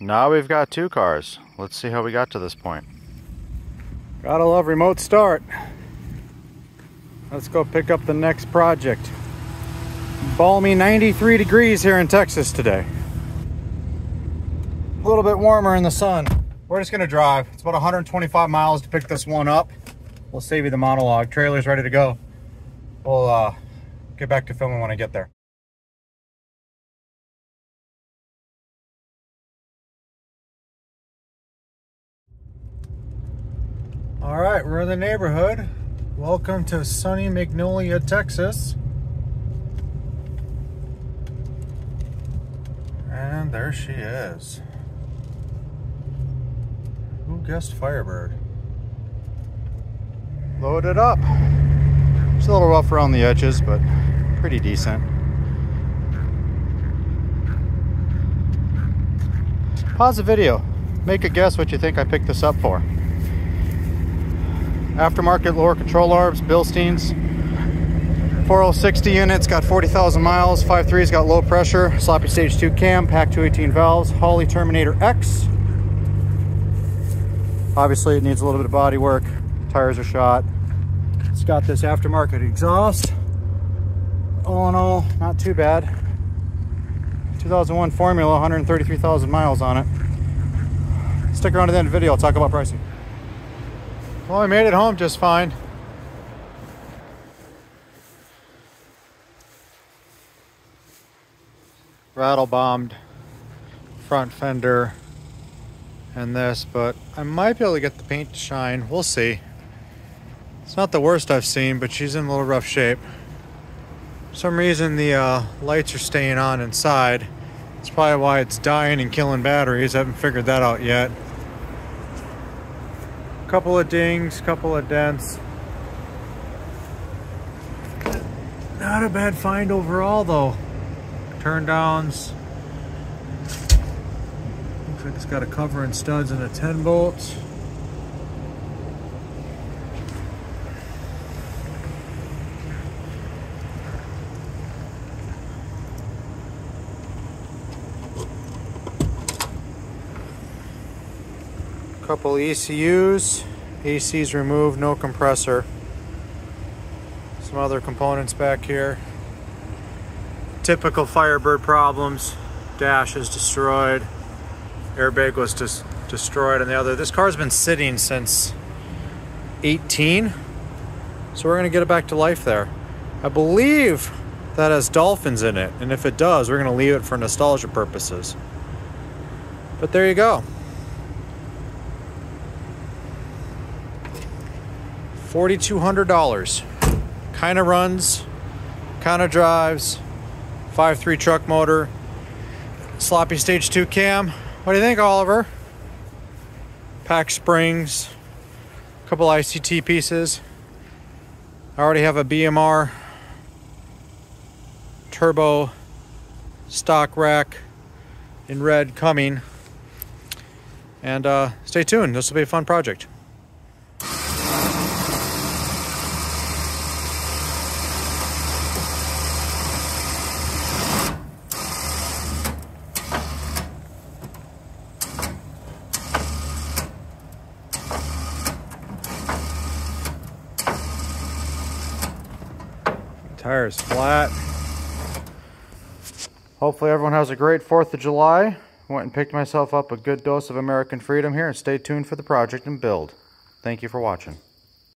Now we've got two cars. Let's see how we got to this point. Gotta love remote start. Let's go pick up the next project. Balmy 93 degrees here in Texas today. A little bit warmer in the sun. We're just gonna drive. It's about 125 miles to pick this one up. We'll save you the monologue. Trailer's ready to go. We'll get back to filming when I get there. All right, we're in the neighborhood. Welcome to sunny Magnolia, Texas. And there she is. Who guessed Firebird? Loaded up. It's a little rough around the edges, but pretty decent. Pause the video. Make a guess what you think I picked this up for. Aftermarket lower control arms, Bilsteins, 4060 units, got 40,000 miles, 5.3's got low pressure, sloppy stage 2 cam, Pac-218 valves, Holley Terminator X. Obviously it needs a little bit of body work, tires are shot. It's got this aftermarket exhaust. All in all, not too bad. 2001 Formula, 133,000 miles on it. Stick around to the end of the video, I'll talk about pricing. Well, I made it home just fine. Rattle bombed front fender and this, but I might be able to get the paint to shine. We'll see. It's not the worst I've seen, but she's in a little rough shape. For some reason, the lights are staying on inside. It's probably why it's dying and killing batteries. I haven't figured that out yet. Couple of dings, couple of dents. Not a bad find overall though. Turn downs. Looks like it's got a cover and studs and a 10 bolt. Couple ECUs, AC's removed, no compressor. Some other components back here. Typical Firebird problems. Dash is destroyed. Airbag was destroyed on the other. This car's been sitting since 18, so we're gonna get it back to life there. I believe that has dolphins in it, and if it does, we're gonna leave it for nostalgia purposes. But there you go. 4,200 dollars. Kind of runs, kind of drives. 5.3 truck motor, sloppy stage 2 cam. What do you think, Oliver? Pack springs, a couple ICT pieces. I already have a BMR turbo stock rack in red coming. And stay tuned. This will be a fun project. Tires flat. Hopefully everyone has a great 4th of July. Went and picked myself up a good dose of American freedom here, and stay tuned for the project and build. Thank you for watching.